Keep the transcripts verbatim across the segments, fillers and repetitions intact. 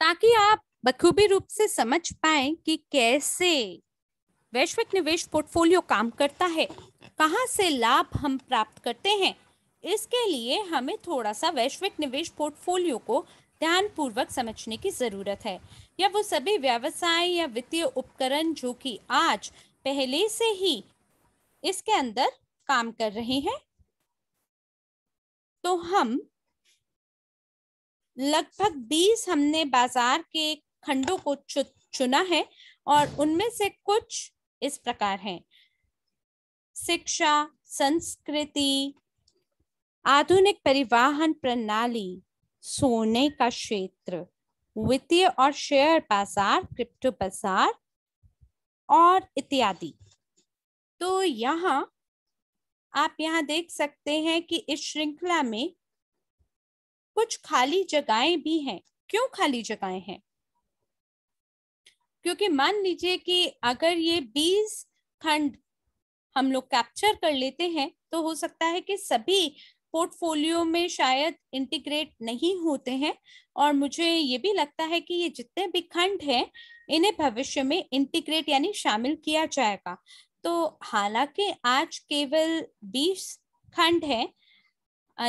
ताकि आप बखूबी रूप से समझ पाएं कि कैसे वैश्विक निवेश पोर्टफोलियो काम करता है, कहां से लाभ हम प्राप्त करते हैं। इसके लिए हमें थोड़ा सा वैश्विक निवेश पोर्टफोलियो को ध्यानपूर्वक समझने की ज़रूरत है, या वो सभी व्यवसाय या वित्तीय उपकरण जो कि आज पहले से ही इसके अंदर काम कर रहे हैं। तो हम लगभग बीस हमने बाजार के खंडों को चुना है और उनमें से कुछ इस प्रकार हैं: शिक्षा, संस्कृति, आधुनिक परिवहन प्रणाली, सोने का क्षेत्र, वित्तीय और शेयर बाजार, क्रिप्टो बाजार और इत्यादि। तो यहाँ आप यहाँ देख सकते हैं कि इस श्रृंखला में कुछ खाली जगहें भी हैं। क्यों खाली जगहें हैं? क्योंकि मान लीजिए कि अगर ये बीस खंड हम लोग कैप्चर कर लेते हैं तो हो सकता है कि सभी पोर्टफोलियो में शायद इंटीग्रेट नहीं होते हैं, और मुझे ये भी लगता है कि ये जितने भी खंड हैं इन्हें भविष्य में इंटीग्रेट यानी शामिल किया जाएगा। तो हालांकि आज केवल बीस खंड हैं,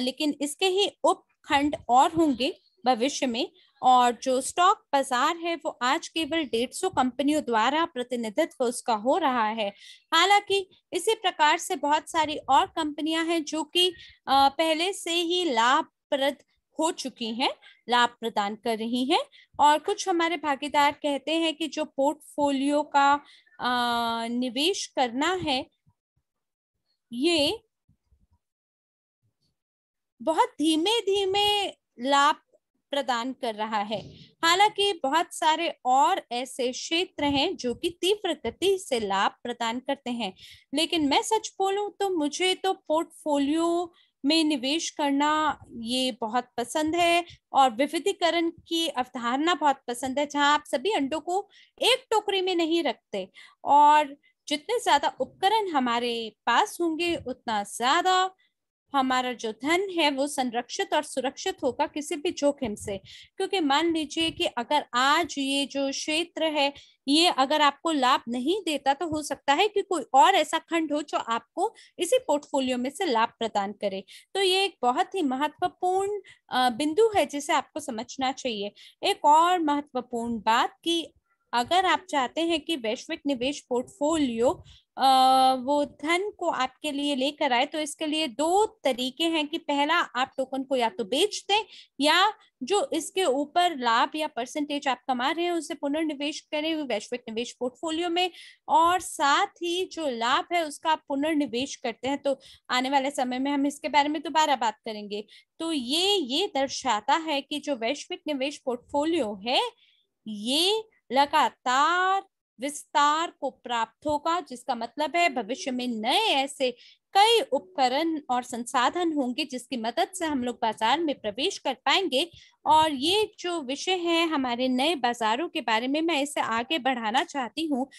लेकिन इसके ही उपखंड और होंगे भविष्य में। और जो स्टॉक बाजार है वो आज केवल डेढ़ सौ कंपनियों द्वारा प्रतिनिधित्व उसका हो रहा है। हालांकि इसी प्रकार से बहुत सारी और कंपनियां हैं जो कि पहले से ही लाभप्रद हो चुकी हैं, लाभ प्रदान कर रही हैं। और कुछ हमारे भागीदार कहते हैं कि जो पोर्टफोलियो का निवेश करना है ये बहुत धीमे धीमे लाभ प्रदान कर रहा है। हालांकि बहुत सारे और ऐसे क्षेत्र हैं जो कि तीव्र गति से लाभ प्रदान करते हैं, लेकिन मैं सच बोलूं तो मुझे तो पोर्टफोलियो में निवेश करना ये बहुत पसंद है और विविधीकरण की अवधारणा बहुत पसंद है, जहां आप सभी अंडों को एक टोकरी में नहीं रखते। और जितने ज्यादा उपकरण हमारे पास होंगे उतना ज्यादा हमारा जो धन है वो संरक्षित और सुरक्षित होगा किसी भी जोखिम से। क्योंकि मान लीजिए कि अगर आज ये जो क्षेत्र है ये अगर आपको लाभ नहीं देता तो हो सकता है कि कोई और ऐसा खंड हो जो आपको इसी पोर्टफोलियो में से लाभ प्रदान करे। तो ये एक बहुत ही महत्वपूर्ण बिंदु है जिसे आपको समझना चाहिए। एक और महत्वपूर्ण बात कि अगर आप चाहते हैं कि वैश्विक निवेश पोर्टफोलियो वो धन को आपके लिए लेकर आए, तो इसके लिए दो तरीके हैं कि पहला, आप टोकन को या तो बेच दें या जो इसके ऊपर लाभ या परसेंटेज आप कमा रहे हैं उसे पुनर्निवेश करें वैश्विक निवेश पोर्टफोलियो में, और साथ ही जो लाभ है उसका आप पुनर्निवेश करते हैं। तो आने वाले समय में हम इसके बारे में दोबारा बात करेंगे। तो ये ये दर्शाता है कि जो वैश्विक निवेश पोर्टफोलियो है ये लगातार विस्तार को प्राप्त होगा, जिसका मतलब है भविष्य में नए ऐसे कई उपकरण और संसाधन होंगे जिसकी मदद से हम लोग बाजार में प्रवेश कर पाएंगे। और ये जो विषय है हमारे नए बाजारों के बारे में, मैं इसे आगे बढ़ाना चाहती हूँ।